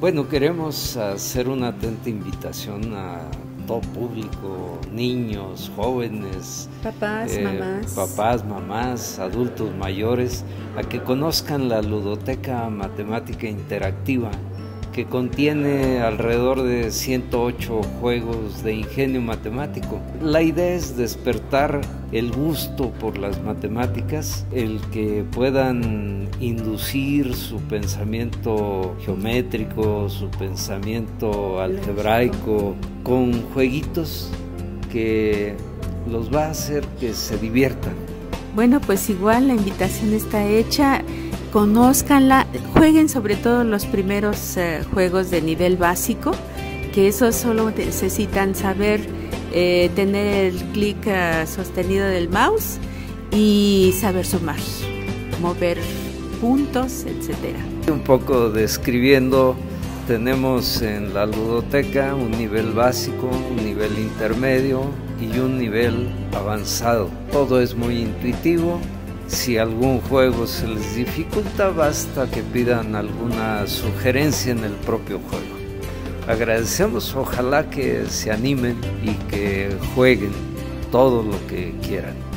Bueno, queremos hacer una atenta invitación a todo público, niños, jóvenes, papás, mamás, adultos mayores, a que conozcan la Ludoteca Matemática Interactiva, que contiene alrededor de 108 juegos de ingenio matemático. La idea es despertar el gusto por las matemáticas, el que puedan inducir su pensamiento geométrico, su pensamiento algebraico, con jueguitos que los va a hacer que se diviertan. Bueno, pues igual la invitación está hecha. Conózcanla, jueguen sobre todo los primeros juegos de nivel básico, que esos solo necesitan saber tener el clic sostenido del mouse y saber sumar, mover puntos, etcétera. Un poco describiendo, tenemos en la ludoteca un nivel básico, un nivel intermedio y un nivel avanzado. Todo es muy intuitivo. Si algún juego se les dificulta, basta que pidan alguna sugerencia en el propio juego. Agradecemos, ojalá que se animen y que jueguen todo lo que quieran.